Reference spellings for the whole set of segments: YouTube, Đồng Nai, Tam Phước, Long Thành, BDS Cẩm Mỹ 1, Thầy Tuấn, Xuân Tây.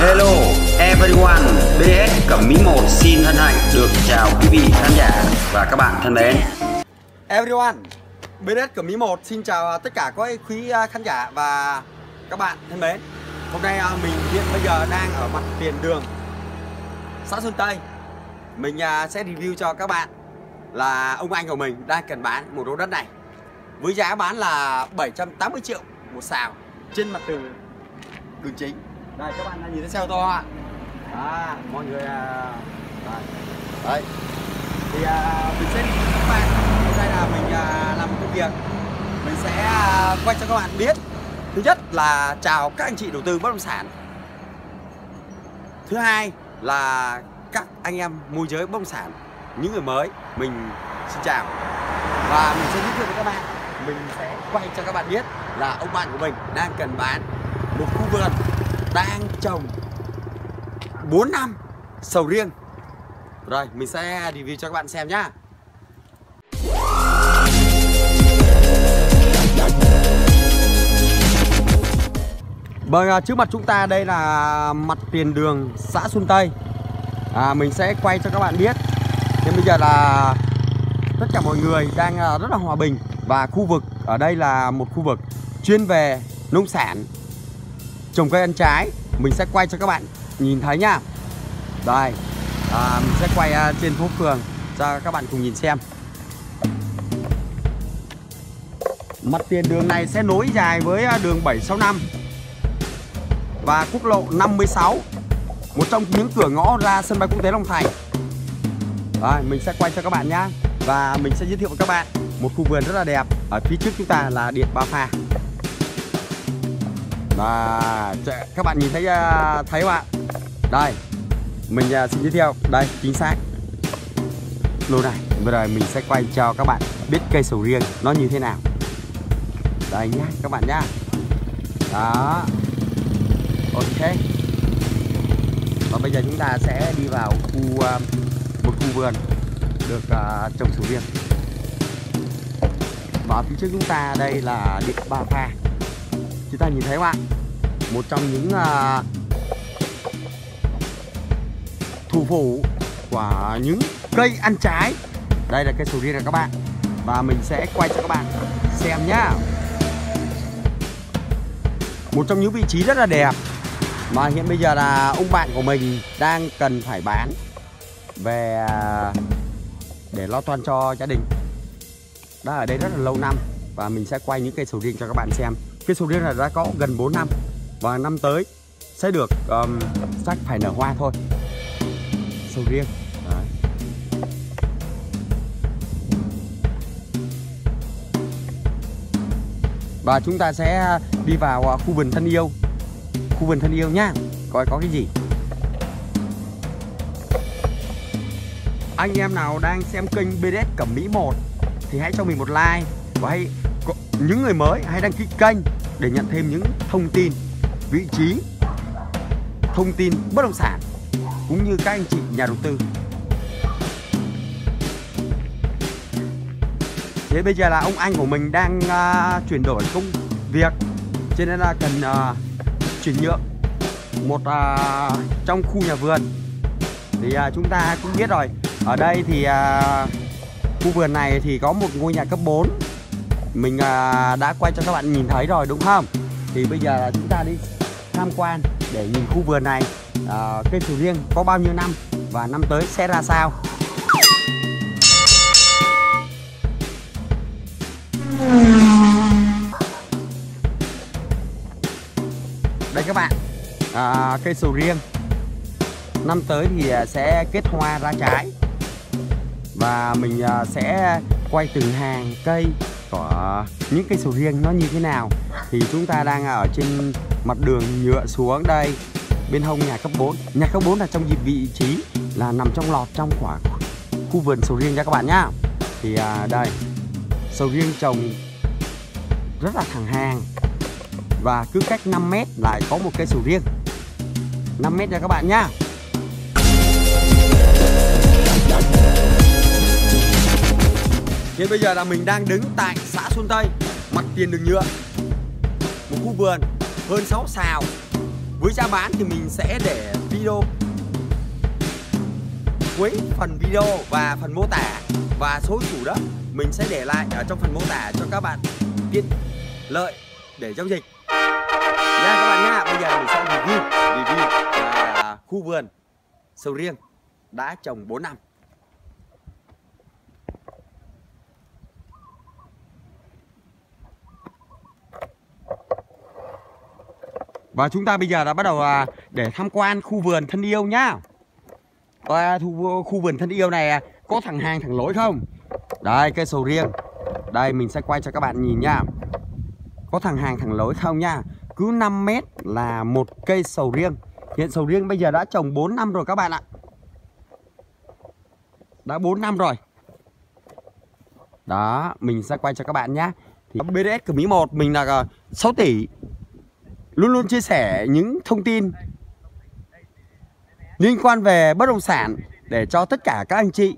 Hello everyone, BDS Cẩm Mỹ 1 xin hân hạnh được chào quý vị khán giả và các bạn thân mến. Everyone, BDS Cẩm Mỹ 1 xin chào tất cả các quý khán giả và các bạn thân mến. Hôm nay mình hiện bây giờ đang ở mặt tiền đường xã Xuân Tây. Mình sẽ review cho các bạn là ông anh của mình đang cần bán một lô đất này với giá bán là 780 triệu một sào trên mặt đường chính. Đây các bạn nhìn thấy xe ô tô ạ. Mọi người đấy. Thì mình sẽ đi các bạn. Hôm nay là mình làm một công việc. Mình sẽ quay cho các bạn biết. Thứ nhất là chào các anh chị đầu tư bất động sản. Thứ hai là các anh em môi giới bất động sản, những người mới, mình xin chào. Và mình sẽ giới thiệu với các bạn, mình sẽ quay cho các bạn biết là ông bạn của mình đang cần bán một khu vườn đang trồng 4 năm sầu riêng. Rồi mình sẽ review cho các bạn xem nhá. Vâng, trước mặt chúng ta đây là mặt tiền đường xã Xuân Tây. Mình sẽ quay cho các bạn biết. Thế bây giờ là tất cả mọi người đang rất là hòa bình. Và khu vực ở đây là một khu vực chuyên về nông sản, trồng cây ăn trái. Mình sẽ quay cho các bạn nhìn thấy nha. Đây, mình sẽ quay trên phố phường cho các bạn cùng nhìn xem. Mặt tiền đường này sẽ nối dài với đường 765 và quốc lộ 56, một trong những cửa ngõ ra sân bay quốc tế Long Thành. Rồi, mình sẽ quay cho các bạn nhá. Và mình sẽ giới thiệu với các bạn một khu vườn rất là đẹp. Ở phía trước chúng ta là điện Ba Pha. Và các bạn nhìn thấy không ạ? Đây, mình xin giới thiệu. Đây, chính xác lô này. Bây giờ mình sẽ quay cho các bạn biết cây sầu riêng nó như thế nào. Đây nhá, các bạn nhá. Đó. Ok. Và bây giờ chúng ta sẽ đi vào một khu vườn được trồng sầu riêng. Và phía trước chúng ta đây là điện Ba Pha. Chúng ta nhìn thấy không ạ? Một trong những thủ phủ của những cây ăn trái. Đây là cây sầu riêng này các bạn. Và mình sẽ quay cho các bạn xem nhá. Một trong những vị trí rất là đẹp mà hiện bây giờ là ông bạn của mình đang cần phải bán về để lo toan cho gia đình. Đã ở đây rất là lâu năm. Và mình sẽ quay những cây sầu riêng cho các bạn xem. Cây sầu riêng này đã có gần 4 năm. Và năm tới sẽ được chắc phải nở hoa thôi. Sầu riêng. Đấy. Và chúng ta sẽ đi vào khu vườn thân yêu. Khu vườn thân yêu nhá. Coi có cái gì. Anh em nào đang xem kênh BDS Cẩm Mỹ 1 thì hãy cho mình một like. Và hãy, những người mới hãy đăng ký kênh để nhận thêm những thông tin, vị trí, thông tin bất động sản cũng như các anh chị nhà đầu tư. Thế bây giờ là ông anh của mình đang chuyển đổi công việc, cho nên là cần chuyển nhượng một trong khu nhà vườn. Thì chúng ta cũng biết rồi. Ở đây thì khu vườn này thì có một ngôi nhà cấp 4. Mình đã quay cho các bạn nhìn thấy rồi đúng không? Thì bây giờ là chúng ta đi tham quan để nhìn khu vườn này. Cây sầu riêng có bao nhiêu năm và năm tới sẽ ra sao? Đây các bạn, cây sầu riêng năm tới thì sẽ kết hoa ra trái. Và mình sẽ quay từng hàng cây của những cây sầu riêng nó như thế nào. Thì chúng ta đang ở trên mặt đường nhựa xuống đây, bên hông nhà cấp 4. Nhà cấp 4 là trong vị trí là nằm trong lọt trong khoảng khu vườn sầu riêng nha các bạn nhá. Thì đây, sầu riêng trồng rất là thẳng hàng. Và cứ cách 5 mét lại có một cây sầu riêng. 5 mét nha các bạn nhá. Thế bây giờ là mình đang đứng tại xã Xuân Tây, mặt tiền đường nhựa. Một khu vườn hơn 6 sào Với giá bán thì mình sẽ để video cuối phần video và phần mô tả, và số chủ đất mình sẽ để lại ở trong phần mô tả cho các bạn tiện lợi để giao dịch nha các bạn nha. Bây giờ mình sẽ review về khu vườn sầu riêng đã trồng 4 năm. Và chúng ta bây giờ đã bắt đầu để tham quan khu vườn thân yêu nhá. Khu vườn thân yêu này có thẳng hàng thẳng lối không? Đây, cây sầu riêng. Đây, mình sẽ quay cho các bạn nhìn nha. Có thẳng hàng thẳng lối không nha. Cứ 5 mét là một cây sầu riêng. Hiện sầu riêng bây giờ đã trồng 4 năm rồi các bạn ạ. Đã 4 năm rồi. Đó, mình sẽ quay cho các bạn nhá. Thì BDS Cẩm Mỹ 1 mình là 6 tỷ. Luôn luôn chia sẻ những thông tin liên quan về bất động sản để cho tất cả các anh chị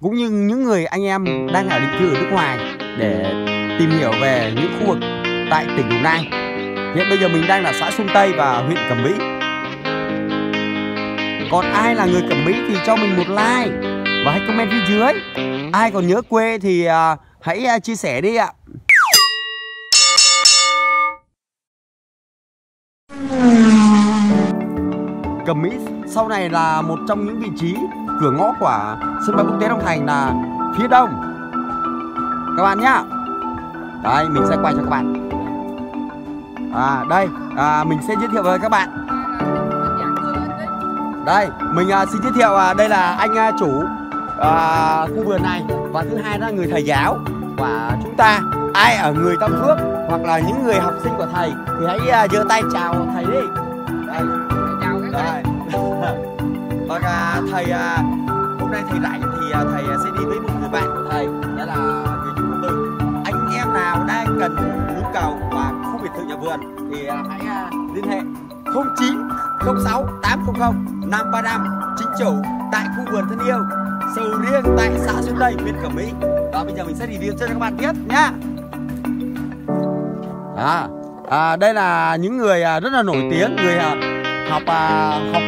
cũng như những người anh em đang ở định cư ở nước ngoài để tìm hiểu về những khu vực tại tỉnh Đồng Nai. Hiện bây giờ mình đang là xã Xuân Tây và huyện Cẩm Mỹ. Còn ai là người Cẩm Mỹ thì cho mình một like và hãy comment phía dưới. Ai còn nhớ quê thì hãy chia sẻ đi ạ. Cẩm Mỹ sau này là một trong những vị trí cửa ngõ của sân bay quốc tế Long Thành là phía đông các bạn nhá. Đây mình sẽ quay cho các bạn. Đây mình sẽ giới thiệu với các bạn. Đây mình xin giới thiệu đây là anh chủ khu vườn này, và thứ hai là người thầy giáo của chúng ta. Ai ở người Tam Phước hoặc là những người học sinh của thầy thì hãy giơ tay chào thầy đi. Đây. Và thầy hôm nay thầy rảnh thì thầy sẽ đi với một người bạn của thầy, đó là người chủ đầu tư. Anh em nào đang cần nhu cầu và khu biệt thự nhà vườn thì hãy liên hệ 0906 800 535 chính chủ tại khu vườn thân yêu sầu riêng tại xã Xuân Tây, huyện Cẩm Mỹ. Đó bây giờ mình sẽ review cho các bạn tiếp nhá. Đây là những người rất là nổi tiếng, người học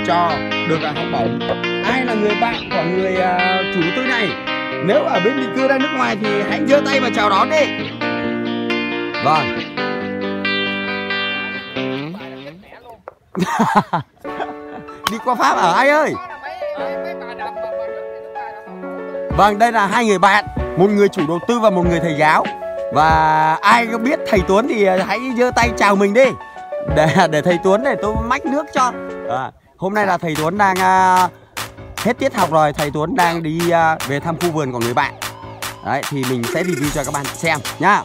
trò được học bổng. Ai là người bạn của người chủ đầu tư này, nếu ở bên định cư đang nước ngoài thì hãy giơ tay và chào đón đi. Vâng. Đi qua Pháp ở ai ơi. Vâng, đây là hai người bạn, một người chủ đầu tư và một người thầy giáo. Và ai có biết thầy Tuấn thì hãy giơ tay chào mình đi. Để thầy Tuấn để tôi mách nước cho. Hôm nay là thầy Tuấn đang hết tiết học rồi. Thầy Tuấn đang đi về thăm khu vườn của người bạn. Đấy thì mình sẽ review cho các bạn xem nhá.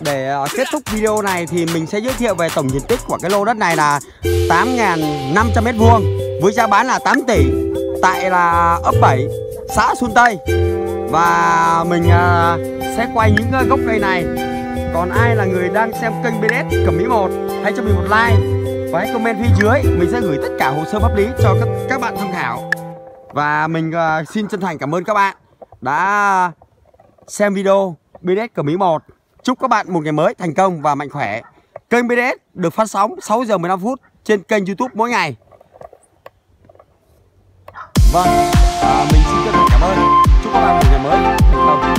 Để kết thúc video này thì mình sẽ giới thiệu về tổng diện tích của cái lô đất này là 8.500 m2, với giá bán là 8 tỷ tại là ấp 7 xã Xuân Tây. Và mình sẽ quay những gốc cây này. Còn ai là người đang xem kênh BDS Cẩm Mỹ 1, hãy cho mình một like và hãy comment phía dưới. Mình sẽ gửi tất cả hồ sơ pháp lý cho các bạn tham khảo. Và mình xin chân thành cảm ơn các bạn đã xem video BDS Cẩm Mỹ 1. Chúc các bạn một ngày mới thành công và mạnh khỏe. Kênh BDS được phát sóng 6 giờ 15 phút trên kênh YouTube mỗi ngày. Vâng, mình xin chân thành cảm ơn. Chúc các bạn một ngày mới thành công.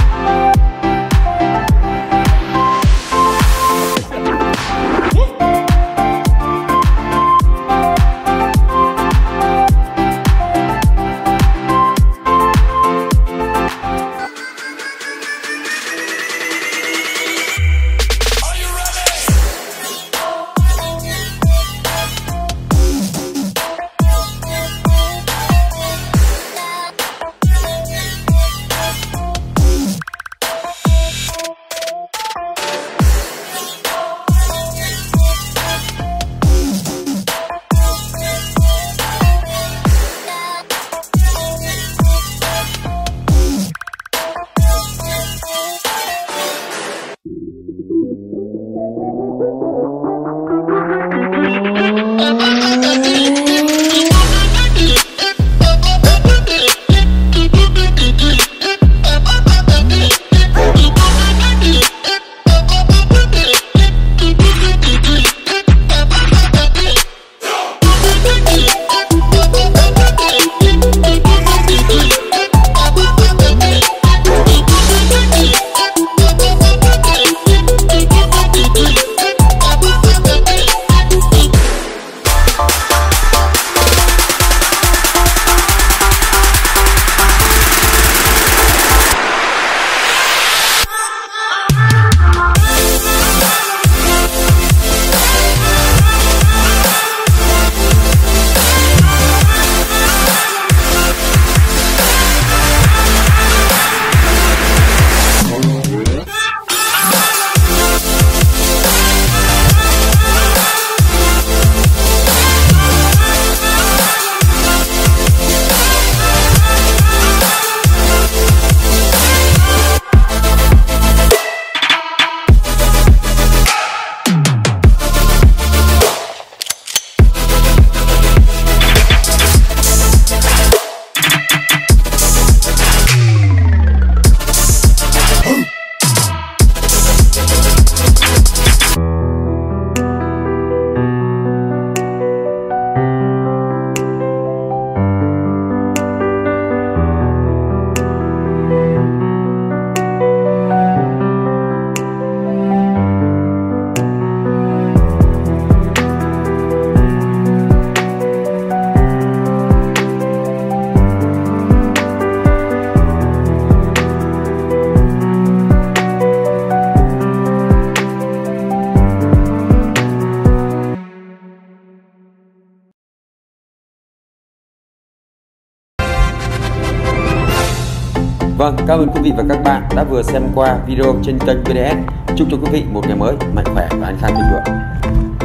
Vâng, cảm ơn quý vị và các bạn đã vừa xem qua video trên kênh BDS. Chúc cho quý vị một ngày mới mạnh khỏe và an khang thịnh vượng.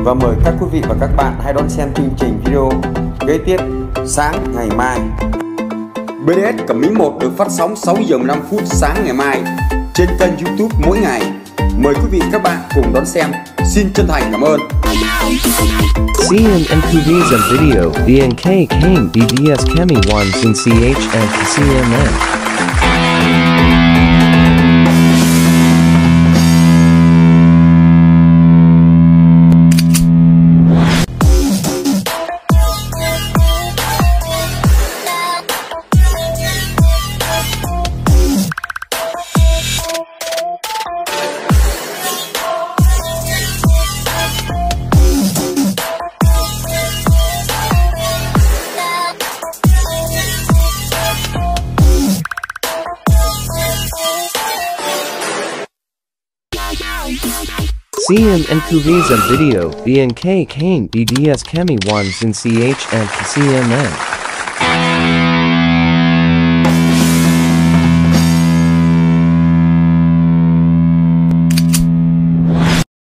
Và mời các quý vị và các bạn hãy đón xem chương trình video kế tiếp sáng ngày mai. BDS Cẩm Mỹ 1 được phát sóng 6 giờ 15 phút sáng ngày mai trên kênh YouTube mỗi ngày. Mời quý vị các bạn cùng đón xem. Xin chân thành cảm ơn. CMMTVs and video BNK came BDS Cami ones in CH and CMM. CMMTVs and video BNK came BDS Cami ones in CH and CMM.